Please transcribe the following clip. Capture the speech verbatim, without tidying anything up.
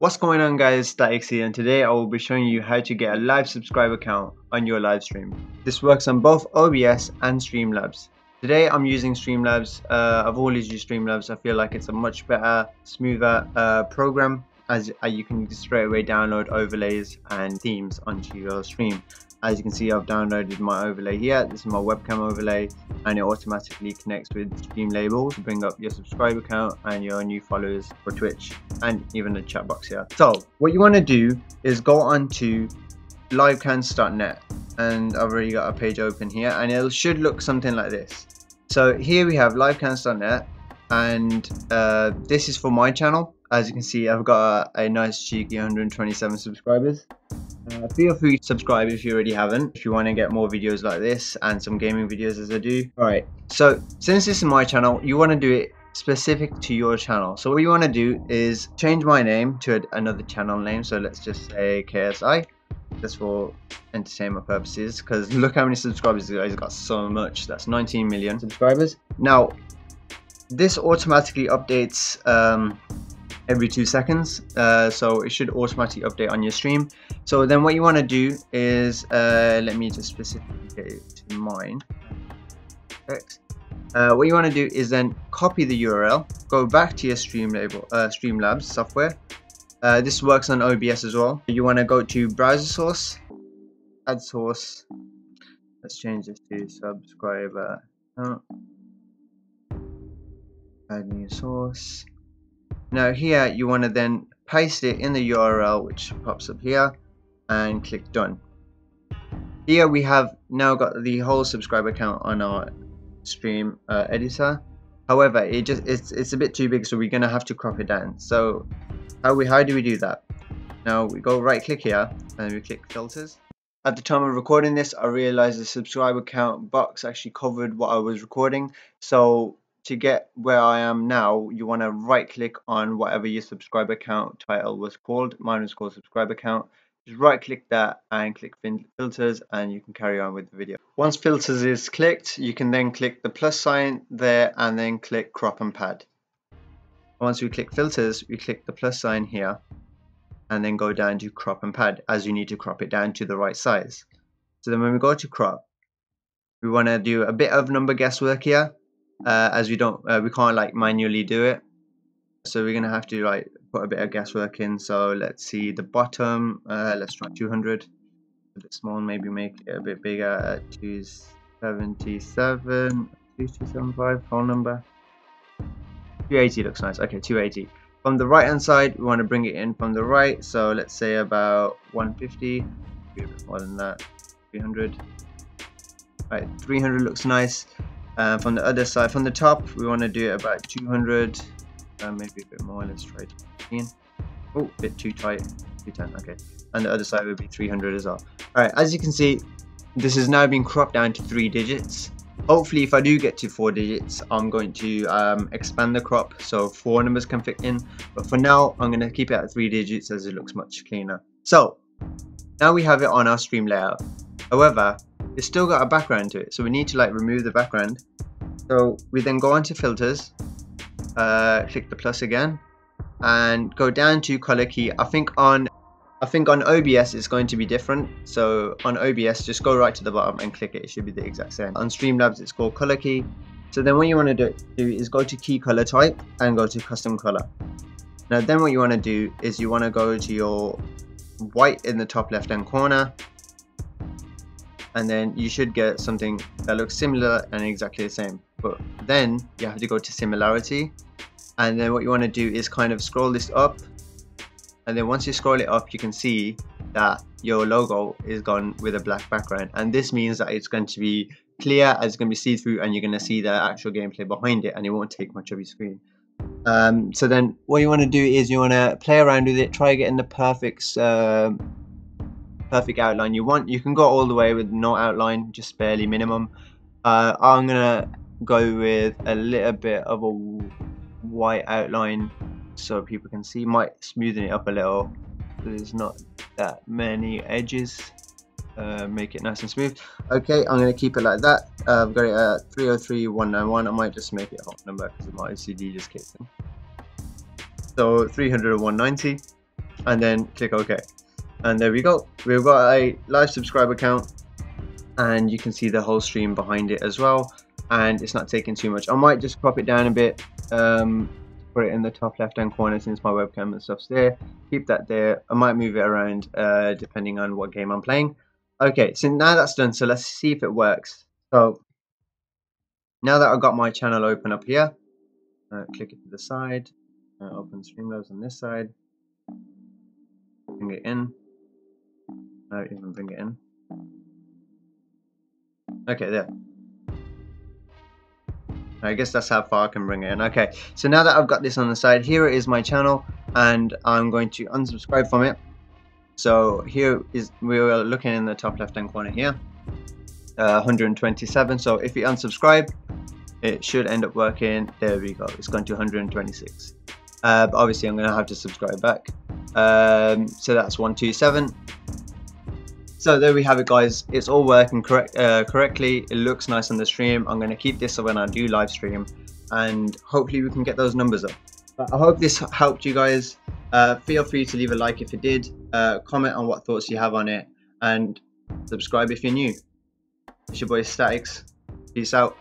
What's going on guys, Static here, and today I will be showing you how to get a live subscriber count on your live stream. This works on both O B S and Streamlabs. Today I'm using Streamlabs. Uh, I've always used Streamlabs. I feel like it's a much better, smoother uh, program as uh, you can straight away download overlays and themes onto your stream. As you can see, I've downloaded my overlay here. This is my webcam overlay and it automatically connects with stream label to bring up your subscriber count and your new followers for Twitch and even the chat box here. So what you want to do is go on to live counts dot net, and I've already got a page open here and it should look something like this. So here we have live counts dot net, and uh, this is for my channel. As you can see, I've got a, a nice cheeky one hundred twenty-seven subscribers. Uh, feel free to subscribe if you already haven't, if you want to get more videos like this and some gaming videos as I do. Alright, so since this is my channel, you want to do it specific to your channel. So what you want to do is change my name to a, another channel name. So let's just say K S I, just for entertainment purposes, because look how many subscribers he's got. So much. That's nineteen million subscribers. Now this automatically updates um, every two seconds, uh, so it should automatically update on your stream. So then what you want to do is uh, let me just specifically get it to mine. Uh, what you want to do is then copy the U R L, go back to your stream label, uh, Streamlabs software. Uh, this works on O B S as well. You want to go to browser source, add source. Let's change this to subscriber account. Add new source. Now here you want to then paste it in the U R L which pops up here and click done. Here we have now got the whole subscriber count on our stream uh, editor. However, it just it's it's a bit too big, so we're gonna have to crop it down. So how we how do we do that? Now we go right click here and we click filters. At the time of recording this, I realized the subscriber count box actually covered what I was recording. So to get where I am now, you want to right click on whatever your subscriber count title was called. Mine was called subscriber count. Just right click that and click filters, and you can carry on with the video. Once filters is clicked, you can then click the plus sign there and then click crop and pad. Once we click filters, we click the plus sign here and then go down to crop and pad, as you need to crop it down to the right size. So then when we go to crop, we want to do a bit of number guesswork here. Uh, as we don't, uh, we can't like manually do it, so we're gonna have to like put a bit of guesswork in. So let's see the bottom. Uh, let's try two hundred. A bit small, maybe make it a bit bigger. Uh, two seventy-seven, two two seven five. Whole number. two eighty looks nice. Okay, two eighty. From the right hand side, we want to bring it in from the right. So let's say about one fifty. A bit more than that. three hundred. All right, three hundred looks nice. Uh, from the other side, from the top, we want to do about two hundred, uh, maybe a bit more. Let's try fifteen. Oh, a bit too tight. two ten. Okay, and the other side would be three hundred as well. All right, as you can see, this has now been cropped down to three digits. Hopefully, if I do get to four digits, I'm going to um, expand the crop so four numbers can fit in. But for now, I'm going to keep it at three digits as it looks much cleaner. So now we have it on our stream layout. However, it's still got a background to it, so we need to like remove the background. So we then go on to filters, uh, click the plus again, and go down to color key. I think on I think on O B S it's going to be different. So on O B S, just go right to the bottom and click it. It should be the exact same. On Streamlabs, it's called color key. So then what you want to do, do is go to key color type and go to custom color. Now then what you want to do is you want to go to your white in the top left hand corner, and then you should get something that looks similar and exactly the same. But then you have to go to similarity, and then what you want to do is kind of scroll this up, and then once you scroll it up, you can see that your logo is gone with a black background, and this means that it's going to be clear, as it's going to be see-through, and you're going to see the actual gameplay behind it, and it won't take much of your screen. Um, so then what you want to do is you want to play around with it, try getting the perfect uh, perfect outline you want. You can go all the way with no outline, just barely minimum. uh, I'm gonna go with a little bit of a white outline so people can see. Might smoothen it up a little so there's not that many edges. Uh, make it nice and smooth. Okay, I'm gonna keep it like that. uh, I've got it at three oh three one nine one. I might just make it a whole number because my O C D just kicked in. So three hundred and one ninety. and then click OK. And there we go. We've got a live subscriber count, and you can see the whole stream behind it as well. And it's not taking too much. I might just crop it down a bit, um, put it in the top left-hand corner since my webcam and stuff's there. Keep that there. I might move it around uh, depending on what game I'm playing. Okay, so now that's done. So let's see if it works. So now that I've got my channel open up here, uh, click it to the side. Uh, open Streamlabs on this side. Bring it in. No, even bring it in. Okay, there. I guess that's how far I can bring it in. Okay, so now that I've got this on the side, here is my channel, and I'm going to unsubscribe from it. So here is, we are looking in the top left-hand corner here, uh, one hundred twenty-seven. So if you unsubscribe, it should end up working. There we go. It's gone to one hundred twenty-six. Uh, but obviously, I'm going to have to subscribe back. Um, so that's one twenty-seven. So there we have it, guys. It's all working correct, uh, correctly. It looks nice on the stream. I'm going to keep this when I do live stream, and hopefully we can get those numbers up. But I hope this helped you guys. Uh, feel free to leave a like if it did, uh, comment on what thoughts you have on it, and subscribe if you're new. It's your boy Statics. Peace out.